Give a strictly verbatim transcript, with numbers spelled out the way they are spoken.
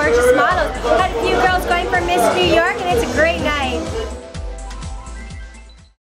gorgeous models. We've got a few girls going for Miss New York, and it's a great night.